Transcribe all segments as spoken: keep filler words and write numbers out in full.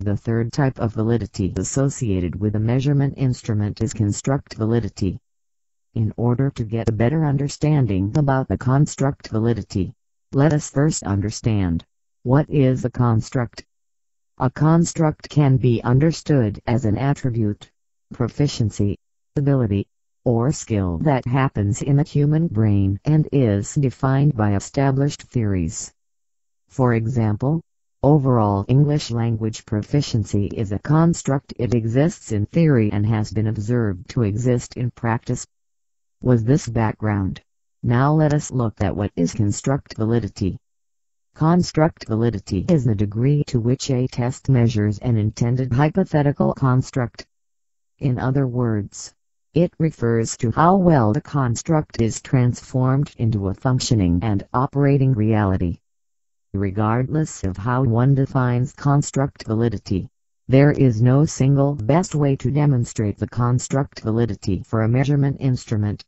The third type of validity associated with a measurement instrument is construct validity. In order to get a better understanding about the construct validity, let us first understand, what is a construct? A construct can be understood as an attribute, proficiency, ability, or skill that happens in the human brain and is defined by established theories. For example, overall English language proficiency is a construct. It exists in theory and has been observed to exist in practice. With this background, now let us look at what is construct validity. Construct validity is the degree to which a test measures an intended hypothetical construct. In other words, it refers to how well the construct is transformed into a functioning and operating reality. Regardless of how one defines construct validity, there is no single best way to demonstrate the construct validity for a measurement instrument.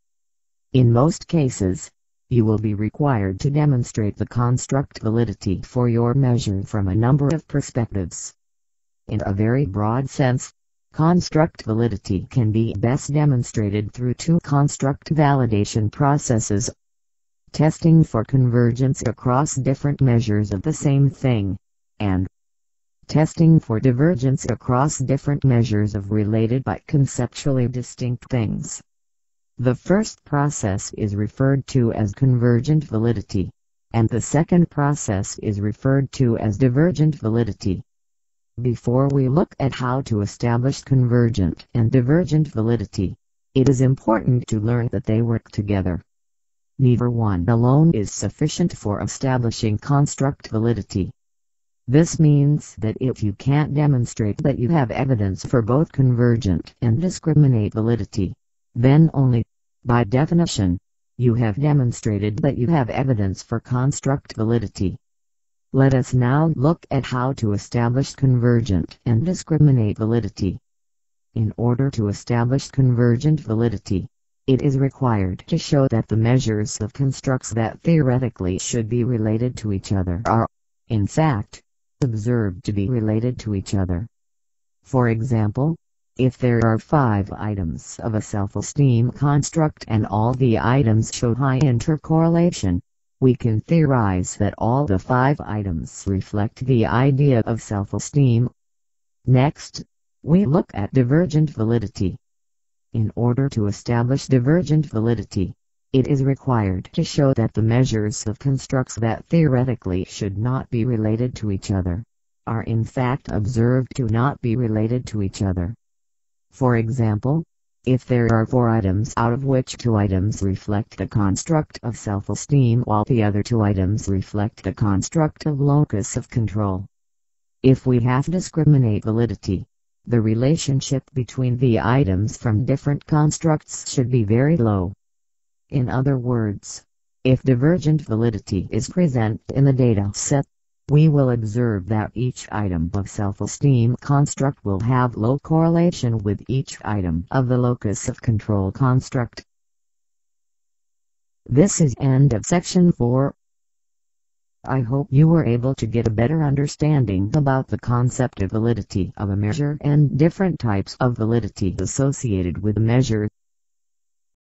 In most cases, you will be required to demonstrate the construct validity for your measure from a number of perspectives. In a very broad sense, construct validity can be best demonstrated through two construct validation processes: testing for convergence across different measures of the same thing, and testing for divergence across different measures of related but conceptually distinct things. The first process is referred to as convergent validity, and the second process is referred to as divergent validity. Before we look at how to establish convergent and divergent validity, it is important to learn that they work together. Neither one alone is sufficient for establishing construct validity. This means that if you can't demonstrate that you have evidence for both convergent and discriminate validity, then only, by definition, you have demonstrated that you have evidence for construct validity. Let us now look at how to establish convergent and discriminate validity. In order to establish convergent validity, it is required to show that the measures of constructs that theoretically should be related to each other are, in fact, observed to be related to each other. For example, if there are five items of a self-esteem construct and all the items show high intercorrelation, we can theorize that all the five items reflect the idea of self-esteem. Next, we look at divergent validity. In order to establish divergent validity, it is required to show that the measures of constructs that theoretically should not be related to each other are in fact observed to not be related to each other. For example, if there are four items out of which two items reflect the construct of self-esteem while the other two items reflect the construct of locus of control. If we have discriminate validity, the relationship between the items from different constructs should be very low. In other words, if divergent validity is present in the data set, we will observe that each item of self-esteem construct will have low correlation with each item of the locus of control construct. This is end of section four. I hope you were able to get a better understanding about the concept of validity of a measure and different types of validity associated with a measure.